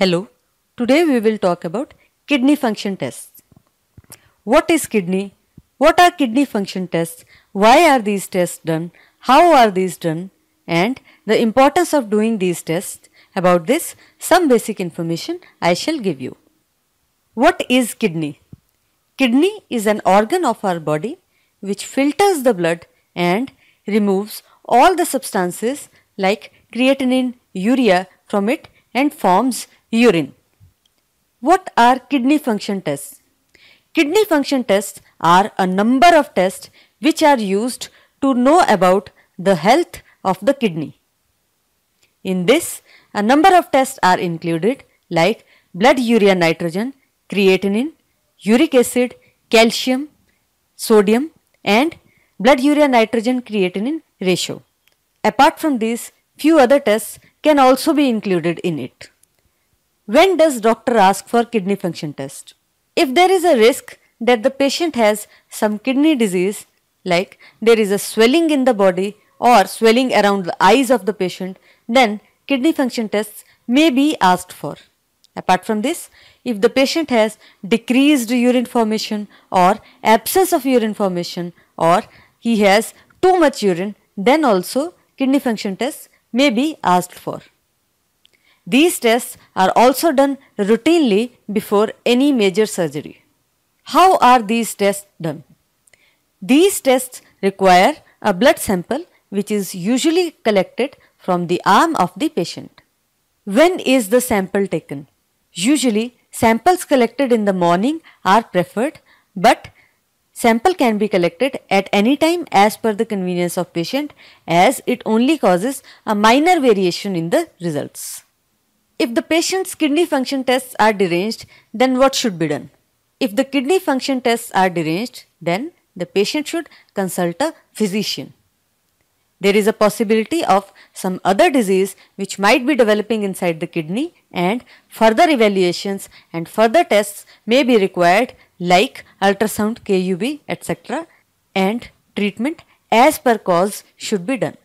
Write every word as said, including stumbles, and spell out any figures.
Hello, today we will talk about kidney function tests. What is kidney? What are kidney function tests? Why are these tests done? How are these done? And the importance of doing these tests. About this, some basic information I shall give you. What is kidney? Kidney is an organ of our body which filters the blood and removes all the substances like creatinine, urea from it and forms urine. What are kidney function tests? Kidney function tests are a number of tests which are used to know about the health of the kidney. In this, a number of tests are included like blood urea nitrogen, creatinine, uric acid, calcium, sodium and blood urea nitrogen creatinine ratio. Apart from these, few other tests can also be included in it. When does doctor ask for kidney function test? If there is a risk that the patient has some kidney disease, like there is a swelling in the body or swelling around the eyes of the patient, then kidney function tests may be asked for. Apart from this, if the patient has decreased urine formation or absence of urine formation or he has too much urine, then also kidney function tests may be asked for. These tests are also done routinely before any major surgery. How are these tests done? These tests require a blood sample which is usually collected from the arm of the patient. When is the sample taken? Usually, samples collected in the morning are preferred, but sample can be collected at any time as per the convenience of patient, as it only causes a minor variation in the results. If the patient's kidney function tests are deranged, then what should be done? If the kidney function tests are deranged, then the patient should consult a physician. There is a possibility of some other disease which might be developing inside the kidney, and further evaluations and further tests may be required like ultrasound, K U B, et cetera, and treatment as per cause should be done.